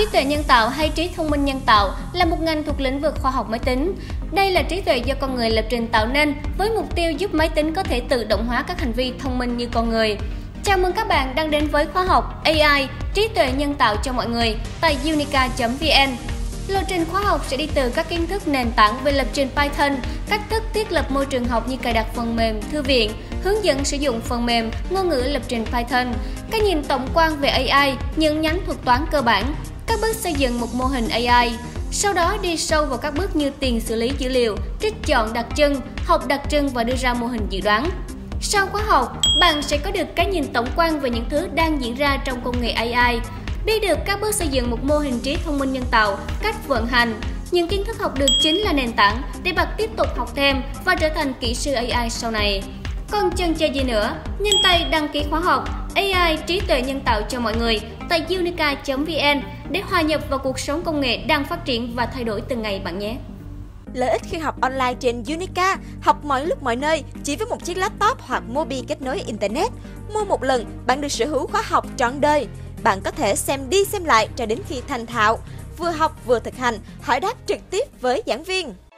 Trí tuệ nhân tạo hay trí thông minh nhân tạo là một ngành thuộc lĩnh vực khoa học máy tính. Đây là trí tuệ do con người lập trình tạo nên với mục tiêu giúp máy tính có thể tự động hóa các hành vi thông minh như con người. Chào mừng các bạn đang đến với khóa học AI, trí tuệ nhân tạo cho mọi người tại unica.vn. Lộ trình khóa học sẽ đi từ các kiến thức nền tảng về lập trình Python, cách thức thiết lập môi trường học như cài đặt phần mềm, thư viện, hướng dẫn sử dụng phần mềm, ngôn ngữ lập trình Python, cái nhìn tổng quan về AI, những nhánh thuật toán cơ bản, các bước xây dựng một mô hình AI, sau đó đi sâu vào các bước như tiền xử lý dữ liệu, trích chọn đặc trưng, học đặc trưng và đưa ra mô hình dự đoán. Sau khóa học, bạn sẽ có được cái nhìn tổng quan về những thứ đang diễn ra trong công nghệ AI, biết được các bước xây dựng một mô hình trí thông minh nhân tạo, cách vận hành. Những kiến thức học được chính là nền tảng để bạn tiếp tục học thêm và trở thành kỹ sư AI sau này. Còn chần chờ gì nữa, nhanh tay đăng ký khóa học AI trí tuệ nhân tạo cho mọi người tại unica.vn để hòa nhập vào cuộc sống công nghệ đang phát triển và thay đổi từng ngày bạn nhé. Lợi ích khi học online trên Unica, học mọi lúc mọi nơi chỉ với một chiếc laptop hoặc mobi kết nối Internet. Mua một lần, bạn được sở hữu khóa học trọn đời. Bạn có thể xem đi xem lại cho đến khi thành thạo, vừa học vừa thực hành, hỏi đáp trực tiếp với giảng viên.